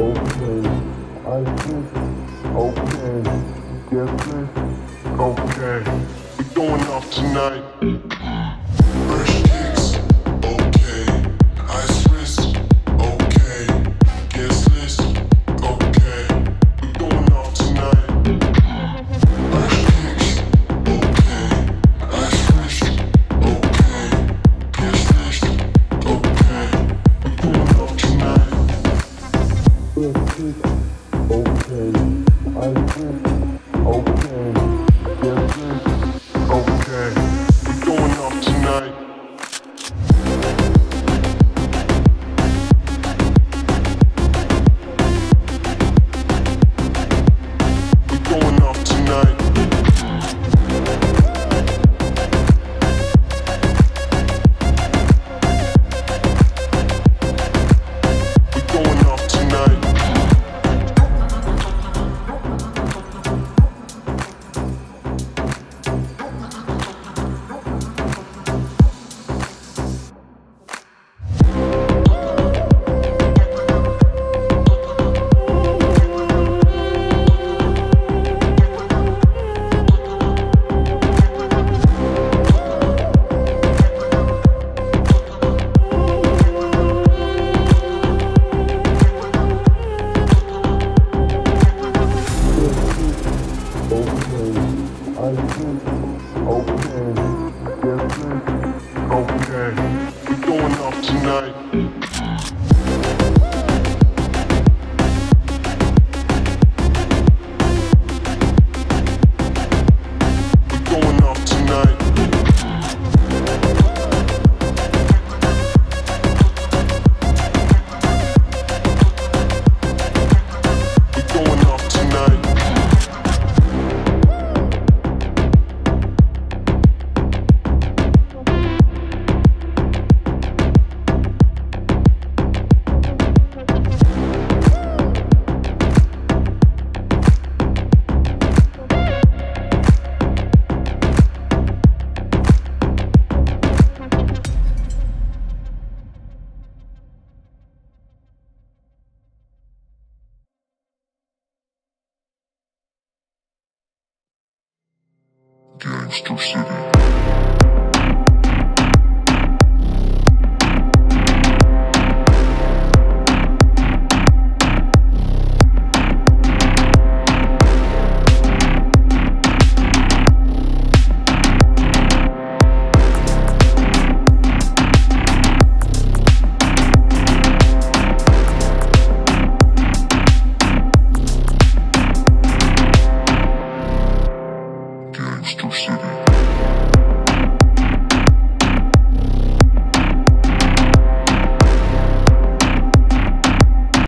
open, open, open, different, okay, we're going off tonight, okay. Fresh kicks, okay, ice wrist, okay, guest list, okay, we're going off tonight, okay. Fresh kicks, okay, ice wrist, okay, guest list, okay, we're going off tonight. Fresh kicks, okay, ice wrist, okay, guest list, okay, we're going off tonight. Okay, we're going off tonight. We're going off tonight. We're going off tonight. Gangster City. Gangster City.